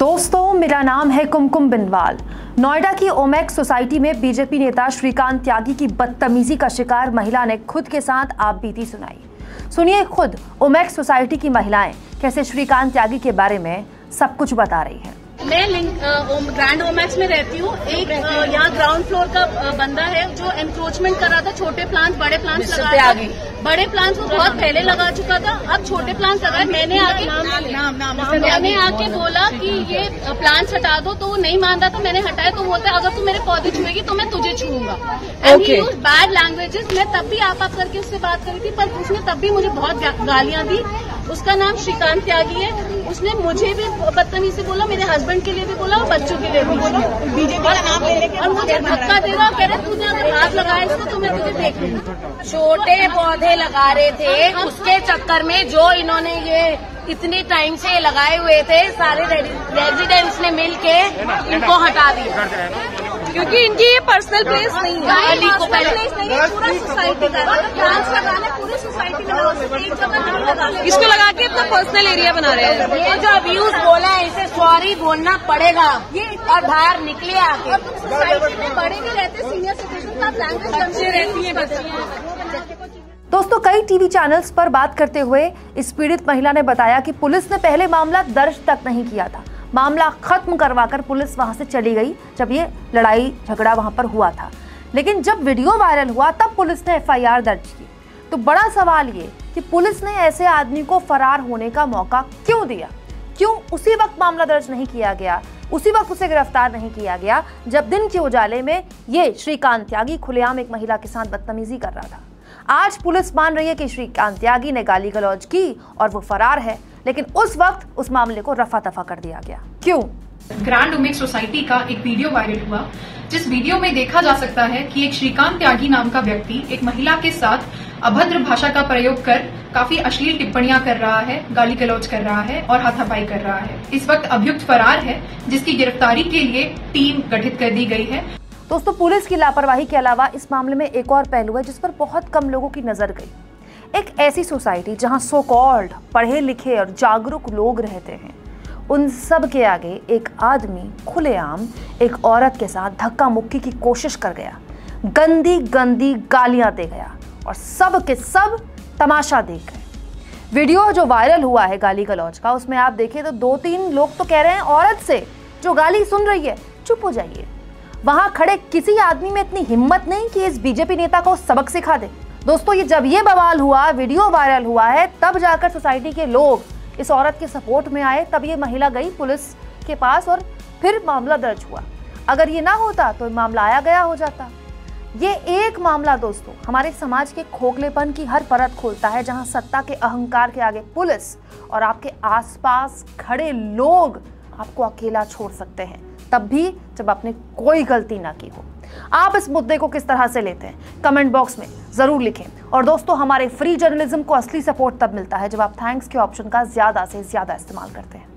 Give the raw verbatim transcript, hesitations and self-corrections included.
दोस्तों, मेरा नाम है कुमकुम बिंदवाल। नोएडा की ओमैक्स सोसाइटी में बीजेपी नेता श्रीकांत त्यागी की बदतमीजी का शिकार महिला ने खुद के साथ आपबीती सुनाई। सुनिए खुद ओमैक्स सोसाइटी की महिलाएं कैसे श्रीकांत त्यागी के बारे में सब कुछ बता रही हैं। मैं ग्रैंड ओमैक्स में रहती हूँ। एक यहाँ ग्राउंड फ्लोर का बंदा है जो एनक्रोचमेंट कर रहा था, छोटे प्लांट्स बड़े प्लांट्स लगा रहा था। बड़े प्लांट्स को बहुत पहले लगा चुका था, अब छोटे प्लांट्स लगाए। मैंने आके मैंने आके बोला कि ये प्लांट्स हटा दो, तो वो नहीं मान रहा था। मैंने हटाया तो बोलता है अगर तू मेरे पौधे छुएगी तो मैं तुझे छूऊंगा। Bad languages. मैं तब भी आप आप करके उससे बात करी थी, पर उसने तब भी मुझे बहुत गालियां दी। उसका नाम श्रीकांत त्यागी है। उसने मुझे भी बदतमीजी से बोला, मेरे हस्बैंड के लिए भी बोला और बच्चों के लिए भी बोला। बीजेपी का नाम लेने के और मुझे धक्का दे रहा, कह रहा तूने अगर हाथ लगाया इसको तो मैं तुझे देख लूंगा। छोटे पौधे लगा रहे थे, उसके चक्कर में जो इन्होंने ये इतने टाइम से लगाए हुए थे, सारे रेजिडेंट्स ने मिल के इनको हटा दिया, क्योंकि इनकी ये पर्सनल प्लेस नहीं है। प्लेस नहीं है, पूरा सोसाइटी का प्लांट्स लगाना, पूरी सोसाइटी में इसको लगा के अपना पर्सनल एरिया बना रहे हैं। ये जो अब्यूज बोला है इसे सॉरी बोलना पड़ेगा और बाहर निकले आके। सोसाइटी में बड़े भी रहते, सीनियर सिटीजन आप लैंग्वेज बच्चे रहती है बच्चे। दोस्तों, कई टीवी चैनल्स पर बात करते हुए इस पीड़ित महिला ने बताया कि पुलिस ने पहले मामला दर्ज तक नहीं किया था। मामला खत्म करवाकर पुलिस वहां से चली गई जब ये लड़ाई झगड़ा वहां पर हुआ था। लेकिन जब वीडियो वायरल हुआ तब पुलिस ने एफ आई आर दर्ज की। तो बड़ा सवाल ये कि पुलिस ने ऐसे आदमी को फरार होने का मौका क्यों दिया? क्यों उसी वक्त मामला दर्ज नहीं किया गया, उसी वक्त उसे गिरफ्तार नहीं किया गया जब दिन के उजाले में ये श्रीकांत त्यागी खुलेआम एक महिला के साथ बदतमीजी कर रहा था? आज पुलिस मान रही है कि श्रीकांत त्यागी ने गाली गलौज की और वो फरार है, लेकिन उस वक्त उस मामले को रफा दफा कर दिया गया। क्यों? ग्रैंड ओमैक्स सोसाइटी का एक वीडियो वायरल हुआ, जिस वीडियो में देखा जा सकता है कि एक श्रीकांत त्यागी नाम का व्यक्ति एक महिला के साथ अभद्र भाषा का प्रयोग कर काफी अश्लील टिप्पणियां कर रहा है, गाली गलौज कर रहा है और हाथापाई कर रहा है। इस वक्त अभियुक्त फरार है, जिसकी गिरफ्तारी के लिए टीम गठित कर दी गई है। दोस्तों, पुलिस की लापरवाही के अलावा इस मामले में एक और पहलू है जिस पर बहुत कम लोगों की नजर गई। एक ऐसी सोसाइटी जहां सो कॉल्ड पढ़े लिखे और जागरूक लोग रहते हैं, उन सब के आगे एक आदमी खुलेआम एक औरत के साथ धक्का मुक्की की कोशिश कर गया, गंदी गंदी गालियां दे गया और सब के सब तमाशा देख गए। वीडियो जो वायरल हुआ है गाली गलौज का, उसमें आप देखें तो दो तीन लोग तो कह रहे हैं औरत से जो गाली सुन रही है चुप हो जाइए। वहां खड़े किसी आदमी में इतनी हिम्मत नहीं कि इस बीजेपी नेता को सबक सिखा दे। दोस्तों, ये जब ये बवाल हुआ, वीडियो वायरल हुआ है, तब जाकर सोसाइटी के लोग इस औरत के सपोर्ट में आए, तब ये महिला गई पुलिस के पास और फिर मामला दर्ज हुआ। अगर ये ना होता तो मामला आया गया हो जाता। ये एक मामला दोस्तों हमारे समाज के खोखलेपन की हर परत खोलता है, जहाँ सत्ता के अहंकार के आगे पुलिस और आपके आसपास खड़े लोग आपको अकेला छोड़ सकते हैं, तब भी जब आपने कोई गलती ना की हो। आप इस मुद्दे को किस तरह से लेते हैं कमेंट बॉक्स में ज़रूर लिखें। और दोस्तों, हमारे फ्री जर्नलिज्म को असली सपोर्ट तब मिलता है जब आप थैंक्स के ऑप्शन का ज़्यादा से ज़्यादा इस्तेमाल करते हैं।